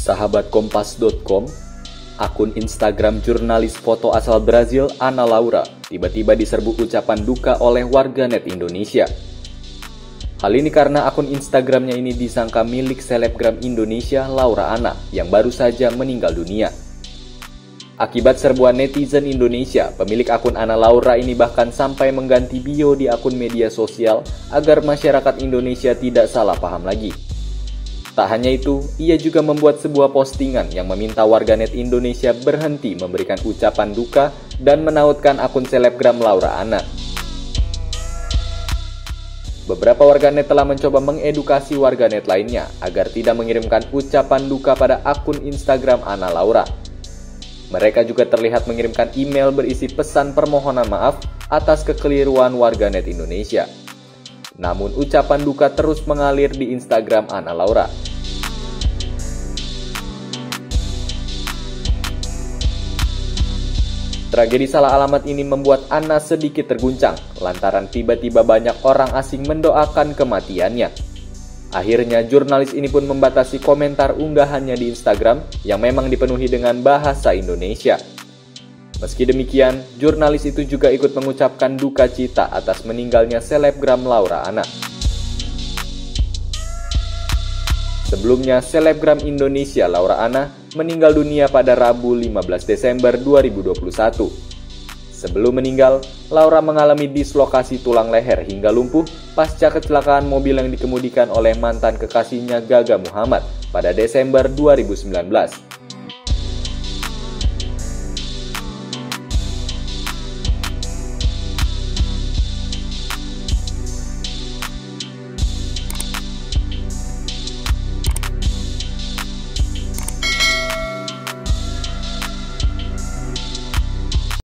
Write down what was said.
Sahabat Kompas.com, akun Instagram jurnalis foto asal Brazil Anna Laura tiba-tiba diserbu ucapan duka oleh warganet Indonesia. Hal ini karena akun Instagramnya ini disangka milik selebgram Indonesia Laura Anna yang baru saja meninggal dunia. Akibat serbuan netizen Indonesia, pemilik akun Anna Laura ini bahkan sampai mengganti bio di akun media sosial agar masyarakat Indonesia tidak salah paham lagi. Tak hanya itu, ia juga membuat sebuah postingan yang meminta warganet Indonesia berhenti memberikan ucapan duka dan menautkan akun selebgram Laura Anna. Beberapa warganet telah mencoba mengedukasi warganet lainnya agar tidak mengirimkan ucapan duka pada akun Instagram Anna Laura. Mereka juga terlihat mengirimkan email berisi pesan permohonan maaf atas kekeliruan warganet Indonesia. Namun ucapan duka terus mengalir di Instagram Anna Laura. Tragedi salah alamat ini membuat Anna sedikit terguncang lantaran tiba-tiba banyak orang asing mendoakan kematiannya. Akhirnya, jurnalis ini pun membatasi komentar unggahannya di Instagram yang memang dipenuhi dengan bahasa Indonesia. Meski demikian, jurnalis itu juga ikut mengucapkan duka cita atas meninggalnya selebgram Laura Anna. Sebelumnya, selebgram Indonesia Laura Anna meninggal dunia pada Rabu 15 Desember 2021. Sebelum meninggal, Laura mengalami dislokasi tulang leher hingga lumpuh pasca kecelakaan mobil yang dikemudikan oleh mantan kekasihnya Gaga Muhammad pada Desember 2019.